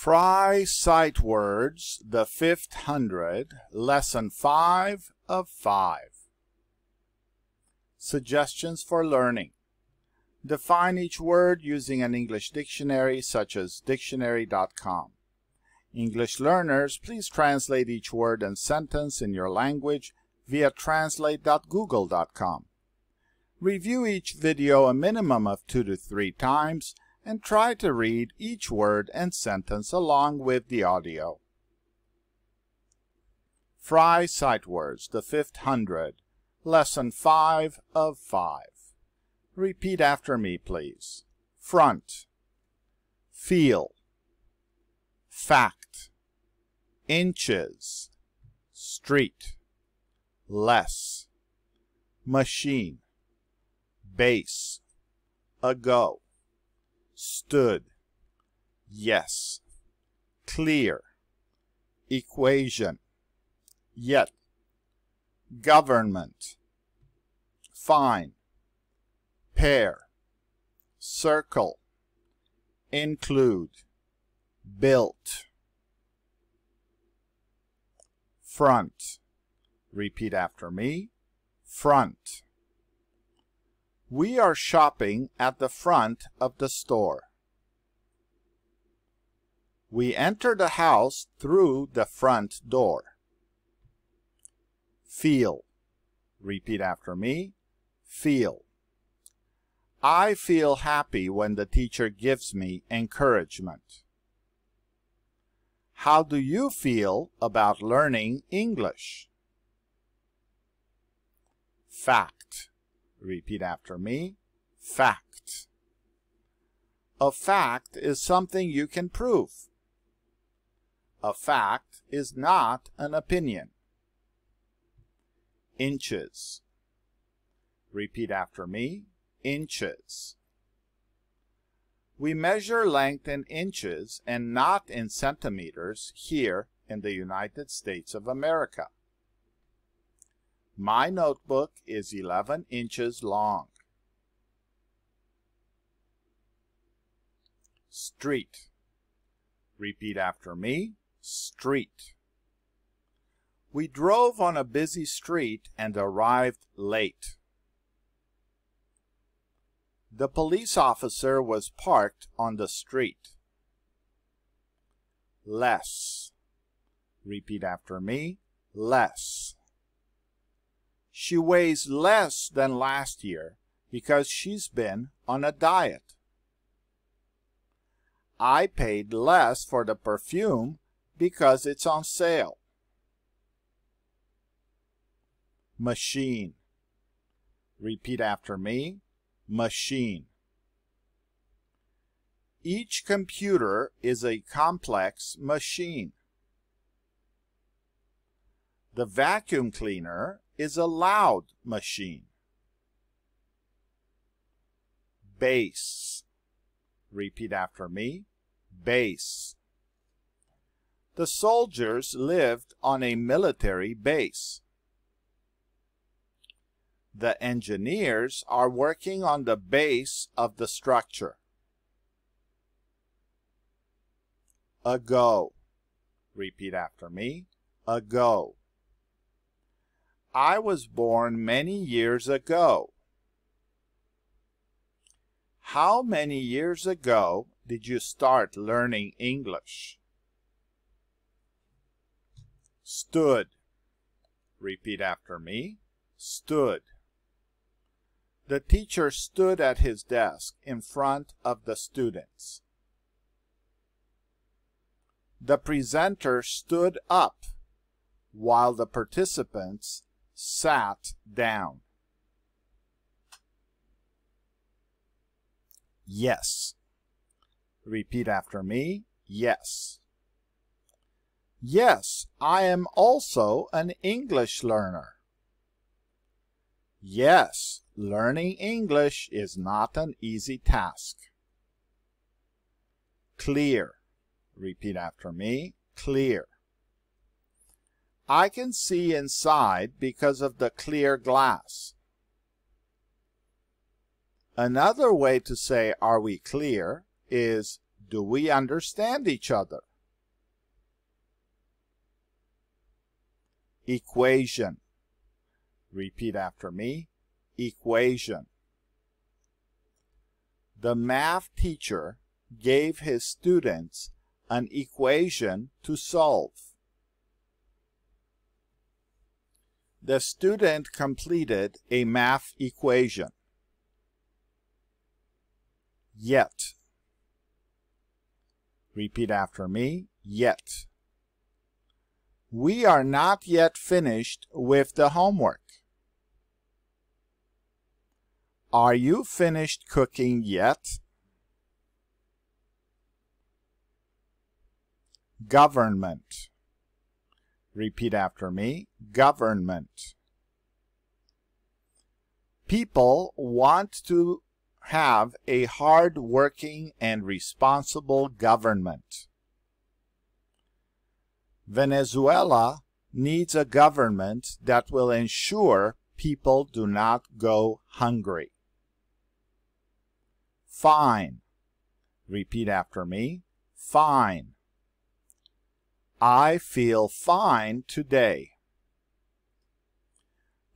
Fry Sight Words, the 500, Lesson 5 of 5. Suggestions for learning. Define each word using an English dictionary such as dictionary.com. English learners, please translate each word and sentence in your language via translate.google.com. Review each video a minimum of 2 to 3 times and try to read each word and sentence along with the audio. Fry Sight Words, the 500, Lesson 5 of 5. Repeat after me, please. Front, feel, fact, inches, street, less, machine, base, ago, stood, yes, clear, equation, yet, government, fine, pair, circle, include, built. Front. Repeat after me. Front. We are shopping at the front of the store. We enter the house through the front door. Feel. Repeat after me. Feel. I feel happy when the teacher gives me encouragement. How do you feel about learning English? Fact. Repeat after me. Fact. A fact is something you can prove. A fact is not an opinion. Inches. Repeat after me. Inches. We measure length in inches and not in centimeters here in the United States of America. My notebook is 11 inches long. Street. Repeat after me. Street. We drove on a busy street and arrived late. The police officer was parked on the street. Less. Repeat after me. Less. She weighs less than last year because she's been on a diet. I paid less for the perfume because it's on sale. Machine. Repeat after me. Machine. Each computer is a complex machine. The vacuum cleaner is a loud machine. Base. Repeat after me. Base. The soldiers lived on a military base. The engineers are working on the base of the structure. Ago. Repeat after me. Ago. I was born many years ago. How many years ago did you start learning English? Stood. Repeat after me. Stood. The teacher stood at his desk in front of the students. The presenter stood up while the participants sat down. Yes. Repeat after me. Yes. Yes, I am also an English learner. Yes, learning English is not an easy task. Clear. Repeat after me. Clear. I can see inside because of the clear glass. Another way to say, are we clear, is, do we understand each other? equation. Repeat after me, equation. The math teacher gave his students an equation to solve. The student completed a math equation. Yet. Repeat after me, yet. We are not yet finished with the homework. Are you finished cooking yet? Government. Repeat after me, government. People want to have a hard-working and responsible government. Venezuela needs a government that will ensure people do not go hungry. Fine. Repeat after me, fine. I feel fine today.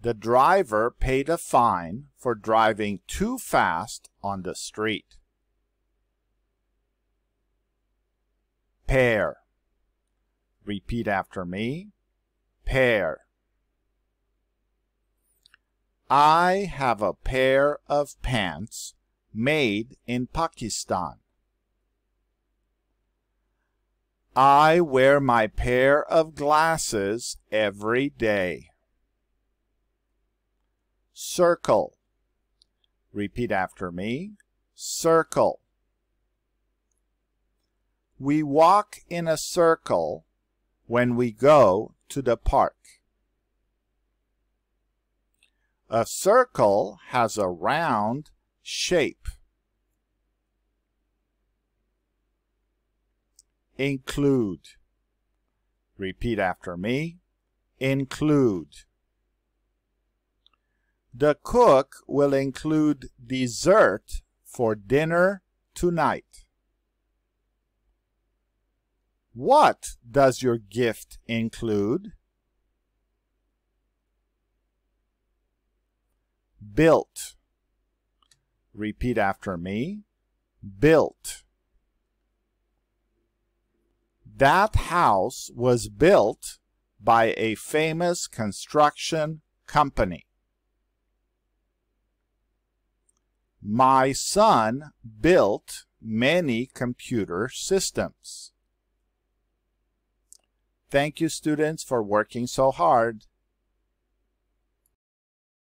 The driver paid a fine for driving too fast on the street. Pear. Repeat after me, pear. I have a pair of pants made in Pakistan. I wear my pair of glasses every day. Circle. Repeat after me, circle. We walk in a circle when we go to the park. A circle has a round shape. Include. Repeat after me, include. The cook will include dessert for dinner tonight. What does your gift include? Built. Repeat after me, built. That house was built by a famous construction company. My son built many computer systems. Thank you, students, for working so hard.